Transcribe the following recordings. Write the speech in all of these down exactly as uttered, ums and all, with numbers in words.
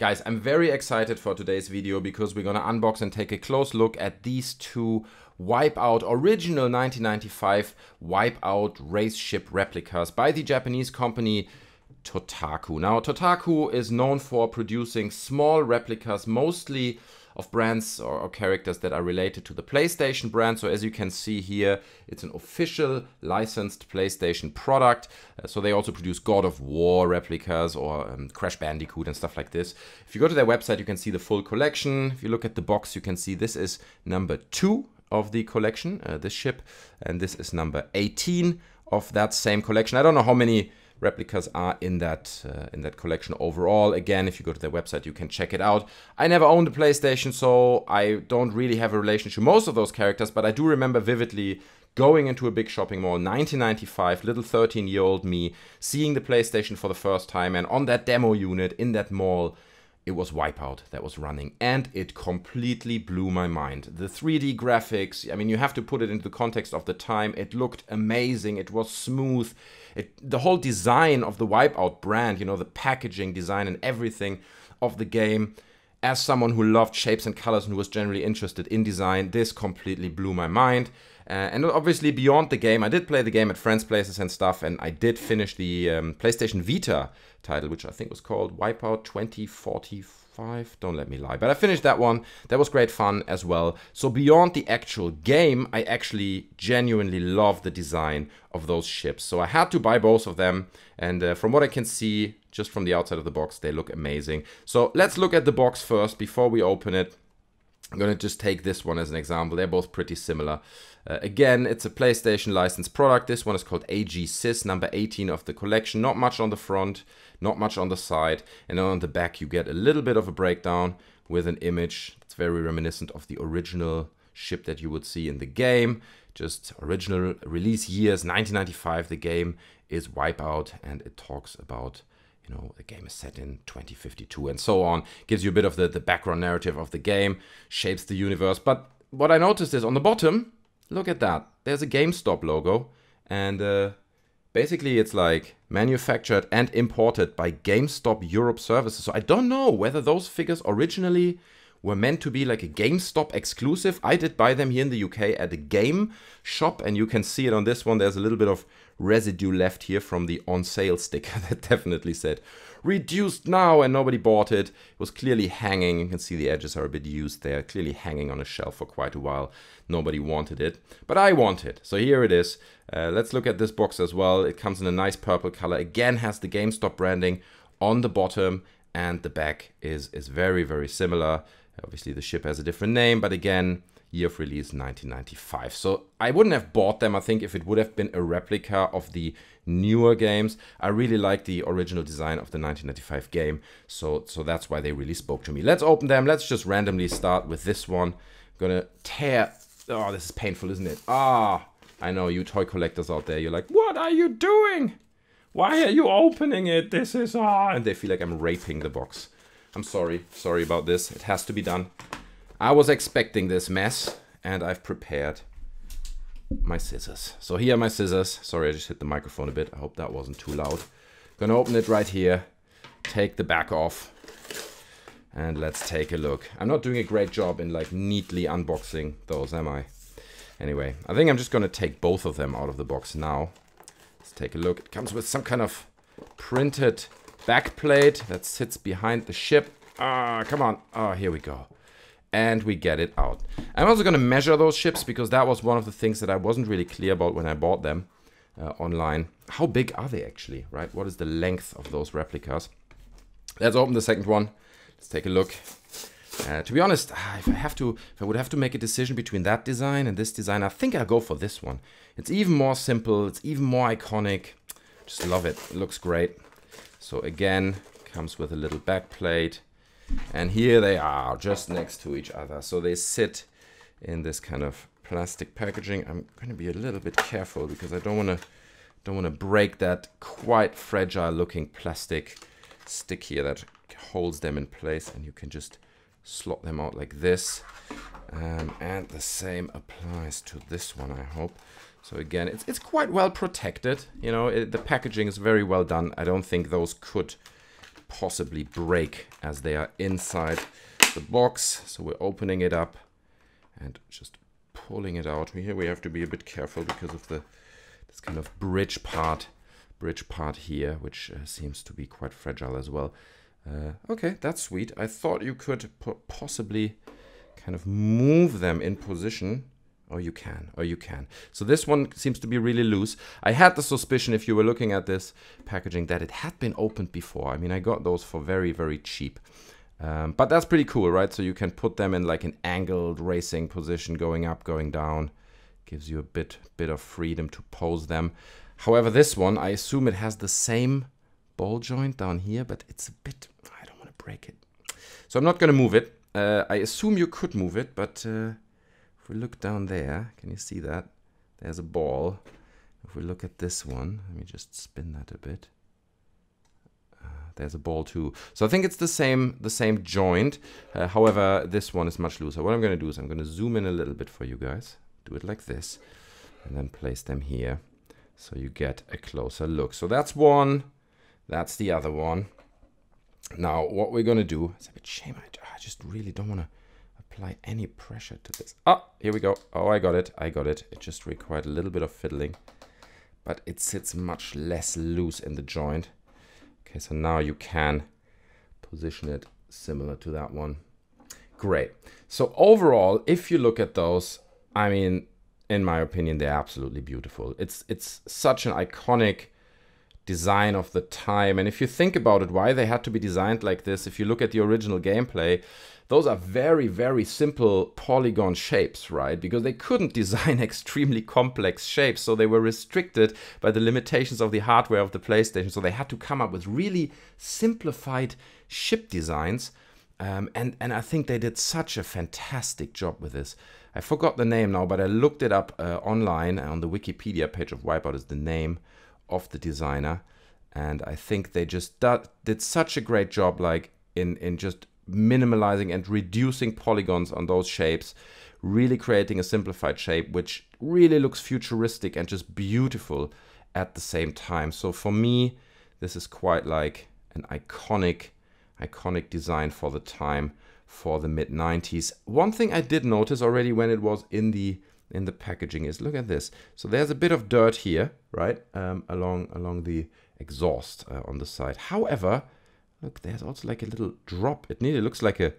Guys, I'm very excited for today's video because we're gonna unbox and take a close look at these two Wipeout original nineteen ninety-five Wipeout race ship replicas by the Japanese company Totaku. Now, Totaku is known for producing small replicas, mostly of brands or, or characters that are related to the PlayStation brand. So as you can see here, it's an official licensed PlayStation product. Uh, so they also produce God of War replicas or um, Crash Bandicoot and stuff like this. If you go to their website, you can see the full collection. If you look at the box, you can see this is number two of the collection, uh, this ship, and this is number eighteen of that same collection. I don't know how many replicas are in that uh, in that collection overall. Again, if you go to their website, you can check it out. I never owned a PlayStation, so I don't really have a relationship to most of those characters, but I do remember vividly going into a big shopping mall, nineteen ninety-five, little thirteen-year-old me, seeing the PlayStation for the first time, and on that demo unit in that mall, it was Wipeout that was running, and it completely blew my mind. The three D graphics, I mean, you have to put it into the context of the time. It looked amazing. It was smooth. It, the whole design of the Wipeout brand, you know, the packaging design and everything of the game, as someone who loved shapes and colors and who was generally interested in design, this completely blew my mind. Uh, and obviously beyond the game, I did play the game at friends' places and stuff, and I did finish the um, PlayStation Vita title, which I think was called Wipeout twenty forty-five. Don't let me lie. But I finished that one. That was great fun as well. So beyond the actual game, I actually genuinely love the design of those ships. So I had to buy both of them. And uh, from what I can see, just from the outside of the box, they look amazing. So let's look at the box first before we open it. I'm going to just take this one as an example. They're both pretty similar. Uh, again, it's a PlayStation licensed product. This one is called A G Sys, number eighteen of the collection. Not much on the front, not much on the side. And on the back, you get a little bit of a breakdown with an image. It's very reminiscent of the original ship that you would see in the game. Just original release years, nineteen ninety-five. The game is Wipeout, and it talks about, you know, the game is set in twenty fifty-two and so on. Gives you a bit of the, the background narrative of the game, shapes the universe. But what I noticed is on the bottom, look at that. There's a GameStop logo, and uh, basically it's like manufactured and imported by GameStop Europe Services. So I don't know whether those figures originally were meant to be like a GameStop exclusive. I did buy them here in the U K at a game shop, and you can see it on this one. There's a little bit of residue left here from the on sale sticker that definitely said reduced now, and nobody bought it. It was clearly hanging. You can see the edges are a bit used there, clearly hanging on a shelf for quite a while. Nobody wanted it, but I want it. So here it is. Uh, let's look at this box as well. It comes in a nice purple color. Again, has the GameStop branding on the bottom, and the back is, is very, very similar. Obviously, the ship has a different name, but again, year of release nineteen ninety-five. So I wouldn't have bought them, I think, if it would have been a replica of the newer games. I really like the original design of the nineteen ninety-five game, so, so that's why they really spoke to me. Let's open them. Let's just randomly start with this one. I'm gonna tear... Oh, this is painful, isn't it? Ah, I know, you toy collectors out there, you're like, what are you doing? Why are you opening it? This is... ah, and they feel like I'm raping the box. I'm sorry, sorry about this. It has to be done. I was expecting this mess, and I've prepared my scissors. So here are my scissors. Sorry, I just hit the microphone a bit. I hope that wasn't too loud. Gonna open it right here, take the back off, and let's take a look. I'm not doing a great job in like neatly unboxing those, am I? Anyway, I think I'm just gonna take both of them out of the box now. Let's take a look. It comes with some kind of printed backplate that sits behind the ship. Ah, come on. Ah, here we go. And we get it out. I'm also going to measure those ships because that was one of the things that I wasn't really clear about when I bought them uh, online. How big are they actually, right? What is the length of those replicas? Let's open the second one. Let's take a look. Uh, to be honest, if I have to, if I would have to make a decision between that design and this design, I think I'll go for this one. It's even more simple. It's even more iconic. Just love it. It looks great. So again, comes with a little back plate, and here they are just next to each other. So they sit in this kind of plastic packaging. I'm going to be a little bit careful because I don't want to don't want to break that quite fragile looking plastic stick here that holds them in place, and you can just slot them out like this. Um, and the same applies to this one, I hope. So again, it's, it's quite well protected. You know, it, the packaging is very well done. I don't think those could possibly break as they are inside the box. So we're opening it up and just pulling it out. Here we have to be a bit careful because of the this kind of bridge part, bridge part here, which uh, seems to be quite fragile as well. Uh, okay, that's sweet. I thought you could possibly kind of move them in position. Oh, you can, oh, you can. So this one seems to be really loose. I had the suspicion, if you were looking at this packaging, that it had been opened before. I mean, I got those for very, very cheap. Um, but that's pretty cool, right? So you can put them in like an angled racing position, going up, going down. Gives you a bit, bit of freedom to pose them. However, this one, I assume it has the same ball joint down here, but it's a bit, I don't want to break it. So I'm not going to move it. Uh, I assume you could move it, but... Uh, we look down there, can you see that? There's a ball. If we look at this one, let me just spin that a bit. Uh, there's a ball too. So I think it's the same the same joint. Uh, however, this one is much looser. What I'm going to do is I'm going to zoom in a little bit for you guys. Do it like this and then place them here so you get a closer look. So that's one. That's the other one. Now what we're going to do, it's a bit shame. I, I just really don't want to apply any pressure to this. Ah, here we go. Oh, I got it. I got it. It just required a little bit of fiddling, but it sits much less loose in the joint. Okay, so now you can position it similar to that one. Great. So overall, if you look at those, I mean, in my opinion, they're absolutely beautiful. It's, it's such an iconic design of the time. And if you think about it, why they had to be designed like this, if you look at the original gameplay, those are very, very simple polygon shapes, right? Because they couldn't design extremely complex shapes, so they were restricted by the limitations of the hardware of the PlayStation. So they had to come up with really simplified ship designs. Um, and, and I think they did such a fantastic job with this. I forgot the name now, but I looked it up uh, online on the Wikipedia page of Wipeout is the name of the designer. And I think they just did such a great job, like in, in just minimalizing and reducing polygons on those shapes, really creating a simplified shape, which really looks futuristic and just beautiful at the same time. So for me, this is quite like an iconic, iconic design for the time, for the mid nineties. One thing I did notice already when it was in the in the packaging is, look at this. So there's a bit of dirt here, right? Um, along, along the exhaust uh, on the side. However, look, there's also like a little drop. It nearly looks like a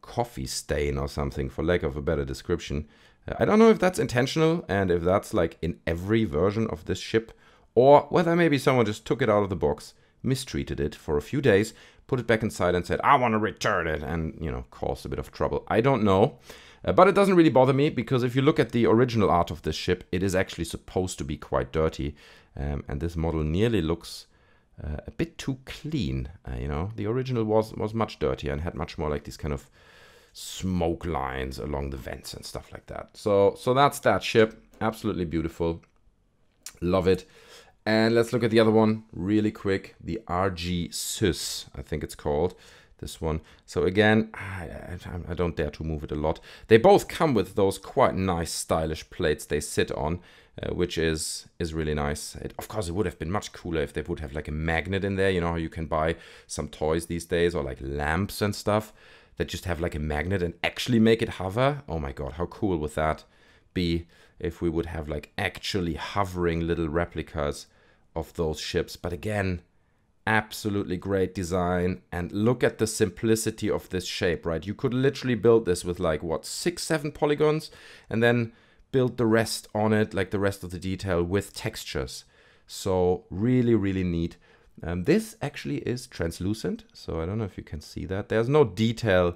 coffee stain or something, for lack of a better description. Uh, I don't know if that's intentional and if that's like in every version of this ship, or whether maybe someone just took it out of the box, mistreated it for a few days, put it back inside and said, I want to return it, and, you know, caused a bit of trouble. I don't know. Uh, but it doesn't really bother me, because if you look at the original art of this ship, it is actually supposed to be quite dirty. Um, and this model nearly looks... Uh, a bit too clean, uh, you know. The original was was much dirtier and had much more like these kind of smoke lines along the vents and stuff like that. So, so that's that ship. Absolutely beautiful. Love it. And let's look at the other one really quick. The A G Sys, I think it's called. This one. So again, I, I don't dare to move it a lot. They both come with those quite nice stylish plates they sit on, uh, which is is really nice. It, of course, it would have been much cooler if they would have like a magnet in there. You know how you can buy some toys these days, or like lamps and stuff that just have like a magnet and actually make it hover. Oh my God, how cool would that be if we would have like actually hovering little replicas of those ships. But again, absolutely great design, and look at the simplicity of this shape, right? You could literally build this with like, what, six, seven polygons, and then build the rest on it, like the rest of the detail with textures. So really, really neat. Um, this actually is translucent, so I don't know if you can see that. There's no detail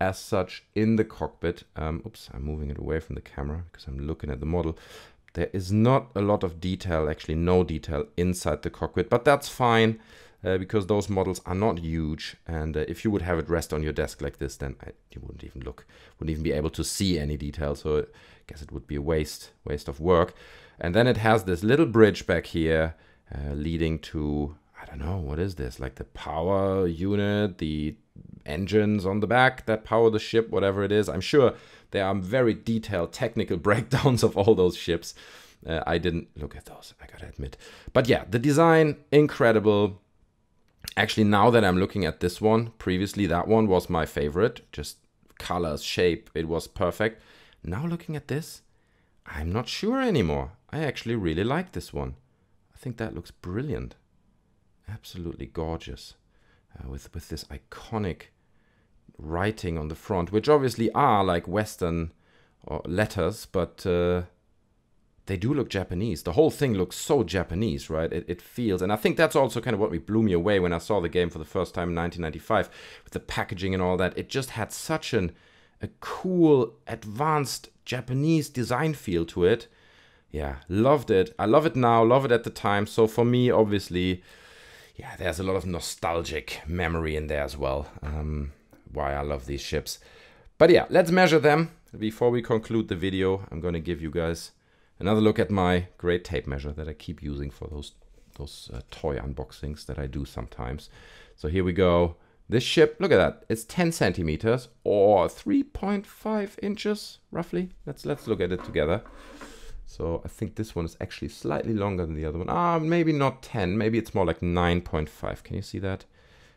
as such in the cockpit. Um, oops, I'm moving it away from the camera because I'm looking at the model. There is not a lot of detail, actually no detail inside the cockpit, but that's fine. Uh, because those models are not huge, and uh, if you would have it rest on your desk like this, then I, you wouldn't even look, wouldn't even be able to see any detail, so I guess it would be a waste, waste of work. And then it has this little bridge back here, uh, leading to, I don't know, what is this, like the power unit, the engines on the back that power the ship, whatever it is. I'm sure there are very detailed technical breakdowns of all those ships. Uh, I didn't look at those, I gotta admit. But yeah, the design, incredible. Actually, now that I'm looking at this one, previously that one was my favorite. Just colors, shape, it was perfect. Now looking at this, I'm not sure anymore. I actually really like this one. I think that looks brilliant. Absolutely gorgeous. Uh, with, with this iconic writing on the front, which obviously are like Western or letters, but uh, they do look Japanese. The whole thing looks so Japanese, right? It, it feels, and I think that's also kind of what blew me away when I saw the game for the first time in nineteen ninety-five, with the packaging and all that. It just had such an, a cool, advanced Japanese design feel to it. Yeah, loved it. I love it now, love it at the time. So for me, obviously, yeah, there's a lot of nostalgic memory in there as well. Um, why I love these ships. But yeah, let's measure them. Before we conclude the video, I'm going to give you guys another look at my great tape measure that I keep using for those those uh, toy unboxings that I do sometimes. So here we go. This ship, look at that. It's ten centimeters or three point five inches roughly. Let's let's look at it together. So I think this one is actually slightly longer than the other one. Ah, maybe not ten. Maybe it's more like nine point five. Can you see that?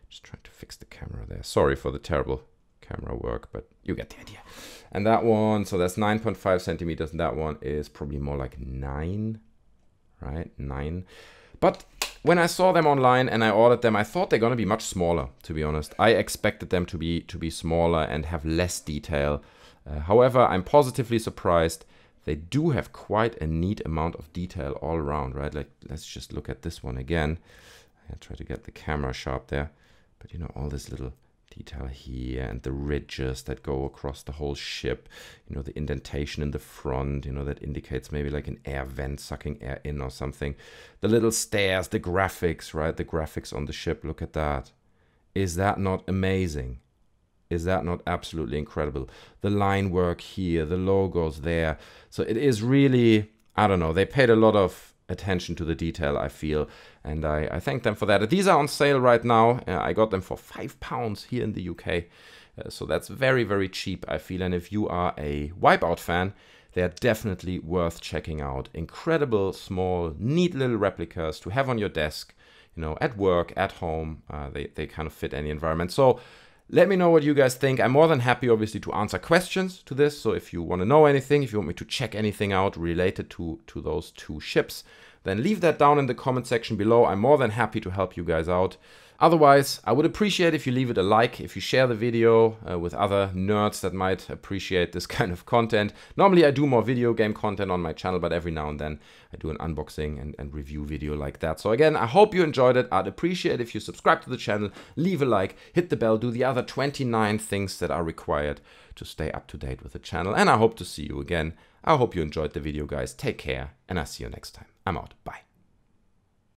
Just trying to fix the camera there. Sorry for the terrible camera work, but you get the idea. And that one, so that's nine point five centimeters, and that one is probably more like nine, right? Nine. But when I saw them online and I ordered them, I thought they're going to be much smaller, to be honest. I expected them to be to be smaller and have less detail. Uh, however, I'm positively surprised. They do have quite a neat amount of detail all around, right? Like, let's just look at this one again. I'll try to get the camera sharp there. But you know, all this little detail here and the ridges that go across the whole ship, you know, the indentation in the front, you know, that indicates maybe like an air vent sucking air in or something. The little stairs, the graphics, right? The graphics on the ship, look at that. Is that not amazing? Is that not absolutely incredible? The line work here, the logos there. So it is really, I don't know, they paid a lot of attention to the detail, I feel, and I, I thank them for that. These are on sale right now. Uh, I got them for five pounds here in the U K. Uh, so that's very, very cheap, I feel. And if you are a Wipeout fan, they're definitely worth checking out. Incredible, small, neat little replicas to have on your desk, you know, at work, at home. Uh, they, they kind of fit any environment. So let me know what you guys think. I'm more than happy, obviously, to answer questions to this. So if you want to know anything, if you want me to check anything out related to, to those two ships, then leave that down in the comment section below. I'm more than happy to help you guys out. Otherwise, I would appreciate if you leave it a like, if you share the video uh, with other nerds that might appreciate this kind of content. Normally, I do more video game content on my channel, but every now and then I do an unboxing and, and review video like that. So again, I hope you enjoyed it. I'd appreciate if you subscribe to the channel, leave a like, hit the bell, do the other twenty-nine things that are required to stay up to date with the channel. And I hope to see you again. I hope you enjoyed the video, guys. Take care, and I'll see you next time. I'm out. Bye.